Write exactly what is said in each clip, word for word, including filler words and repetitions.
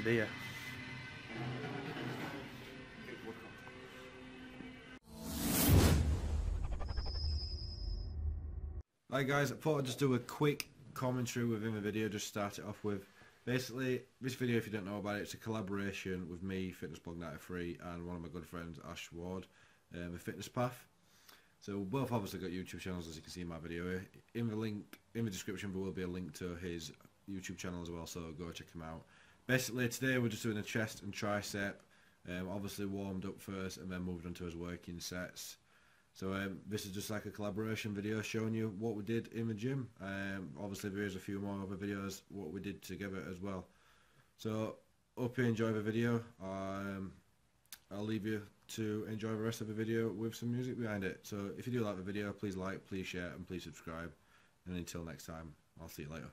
definitely there. Hi guys, I thought I'd just do a quick commentary within the video, just start it off with. Basically, this video, if you don't know about it, it's a collaboration with me, Fitnessblog ninety-three, and one of my good friends, Ash Ward, um, with Fitness Path. So both obviously got YouTube channels, as you can see in my video here. In the link, in the description, there will be a link to his YouTube channel as well, so go check him out. Basically, today we're just doing a chest and tricep, um, obviously warmed up first, and then moved on to his working sets. So um, this is just like a collaboration video showing you what we did in the gym. Um, obviously there is a few more other videos what we did together as well. So hope you enjoy the video. Um, I'll leave you to enjoy the rest of the video with some music behind it. So if you do like the video, please like, please share and please subscribe. And until next time, I'll see you later.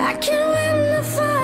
I can't win the fight.